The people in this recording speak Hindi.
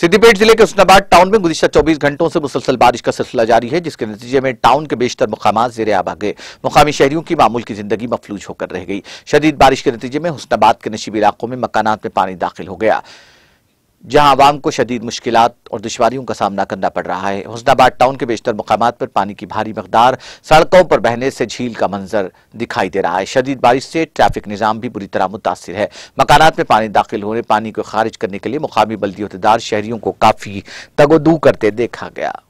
सिद्धिपेट जिले के हुस्नाबाद टाउन में गुज़िश्ता 24 घंटों से मुसलसल बारिश का सिलसिला जारी है, जिसके नतीजे में टाउन के बेशतर मकामात ज़ेरे आब आ गए। मुकामी शहरियों की मामूल की जिंदगी मफलूज होकर रह गई। शदीद बारिश के नतीजे में हुस्नाबाद के नशीबी इलाकों में मकानात में पानी दाखिल हो गया, जहां आवाम को शदीद मुश्किलात और दुश्वारियों का सामना करना पड़ रहा है। हुस्नाबाद टाउन के बेशतर मकामात पर पानी की भारी मकदार सड़कों पर बहने से झील का मंजर दिखाई दे रहा है। शदीद बारिश से ट्रैफिक निज़ाम भी बुरी तरह मुतासिर है। मकानात में पानी दाखिल होने, पानी को खारिज करने के लिए मुकामी बल्दियों के इदारे शहरियों को काफ़ी तगोदू करते देखा गया।